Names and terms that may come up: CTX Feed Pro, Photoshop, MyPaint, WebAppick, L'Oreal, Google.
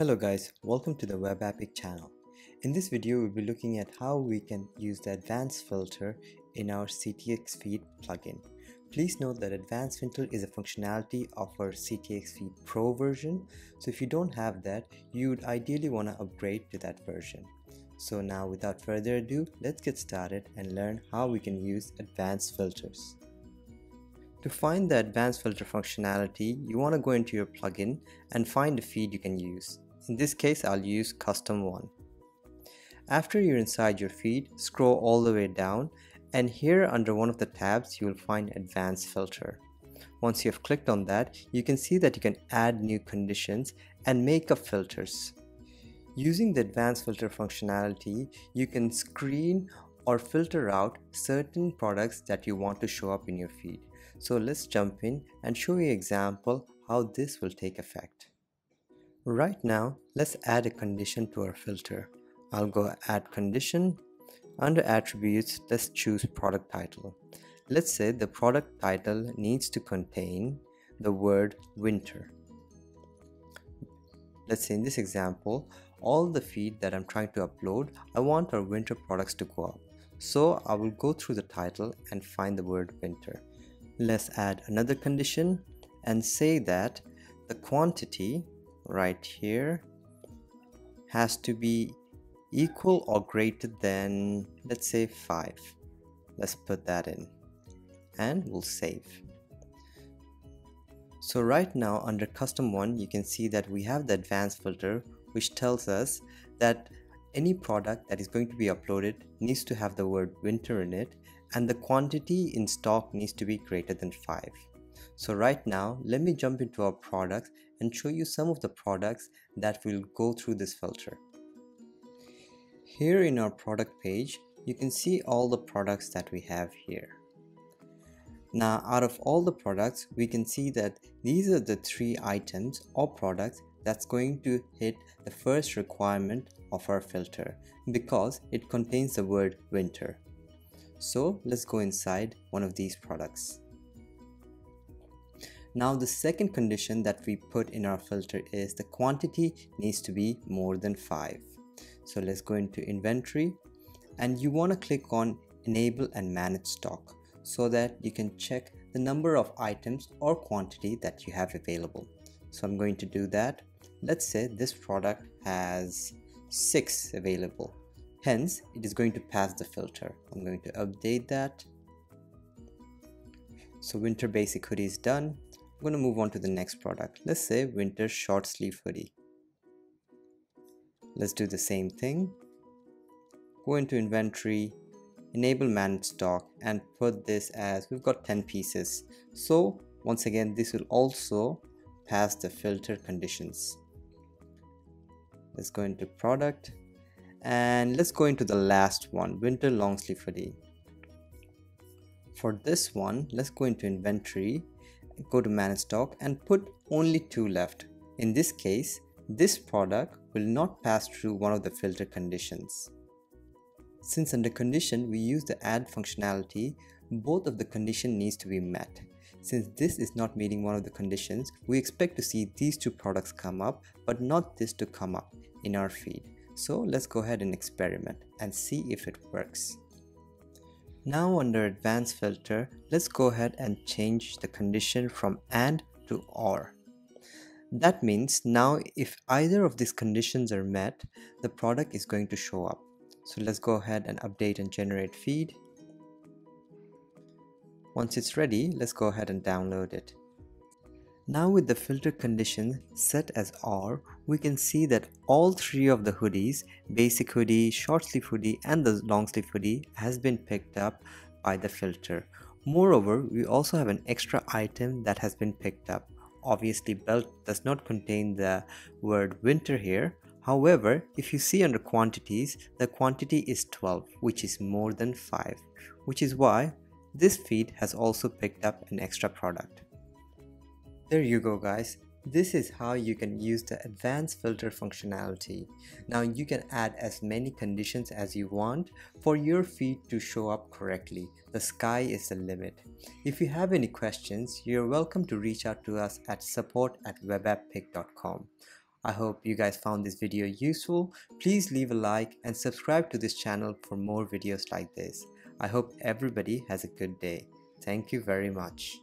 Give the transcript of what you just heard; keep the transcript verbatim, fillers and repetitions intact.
Hello guys, welcome to the WebAppick channel. In this video, we'll be looking at how we can use the advanced filter in our C T X Feed plugin. Please note that advanced filter is a functionality of our C T X Feed Pro version. So if you don't have that, you would ideally want to upgrade to that version. So now without further ado, let's get started and learn how we can use advanced filters. To find the advanced filter functionality, you want to go into your plugin and find a feed you can use. In this case, I'll use custom one. After you're inside your feed, scroll all the way down, and here under one of the tabs, you will find advanced filter. Once you have clicked on that, you can see that you can add new conditions and make up filters. Using the advanced filter functionality, you can screen or filter out certain products that you want to show up in your feed. So let's jump in and show you an example how this will take effect. Right now, let's add a condition to our filter. I'll go add condition. Under attributes, let's choose product title. Let's say the product title needs to contain the word winter. Let's say in this example, all the feed that I'm trying to upload, I want our winter products to go up. So I will go through the title and find the word winter. Let's add another condition and say that the quantity right here has to be equal or greater than, let's say, five. Let's put that in and we'll save. So right now under custom one, you can see that we have the advanced filter, which tells us that any product that is going to be uploaded needs to have the word winter in it, and the quantity in stock needs to be greater than five. So right now, let me jump into our products and show you some of the products that will go through this filter. Here in our product page, you can see all the products that we have here. Now, out of all the products, we can see that these are the three items or products that's going to hit the first requirement of our filter because it contains the word winter. So let's go inside one of these products. Now the second condition that we put in our filter is the quantity needs to be more than five. So let's go into inventory and you want to click on enable and manage stock so that you can check the number of items or quantity that you have available. So I'm going to do that. Let's say this product has six available. Hence, it is going to pass the filter. I'm going to update that. So winter basic hoodie is done. I'm going to move on to the next product. Let's say winter short sleeve hoodie. Let's do the same thing. Go into inventory, enable manage stock, and put this as we've got ten pieces. So once again, this will also pass the filter conditions. Let's go into product and let's go into the last one, winter long sleeve hoodie. For this one, let's go into inventory, go to manage stock and put only two left. In this case, this product will not pass through one of the filter conditions. Since under condition we use the add functionality, both of the condition needs to be met. Since this is not meeting one of the conditions, we expect to see these two products come up, but not this to come up in our feed. So let's go ahead and experiment and see if it works. Now under advanced filter, let's go ahead and change the condition from and to or. That means now if either of these conditions are met, the product is going to show up. So let's go ahead and update and generate feed. Once it's ready, let's go ahead and download it. Now with the filter condition set as or, we can see that all three of the hoodies, basic hoodie, short sleeve hoodie and the long sleeve hoodie has been picked up by the filter. Moreover, we also have an extra item that has been picked up. Obviously, belt does not contain the word winter here. However, if you see under quantities, the quantity is twelve, which is more than five, which is why this feed has also picked up an extra product. There you go guys, this is how you can use the advanced filter functionality. Now you can add as many conditions as you want for your feed to show up correctly. The sky is the limit. If you have any questions, you're welcome to reach out to us at support at webapppick dot com. I hope you guys found this video useful. Please leave a like and subscribe to this channel for more videos like this. I hope everybody has a good day. Thank you very much.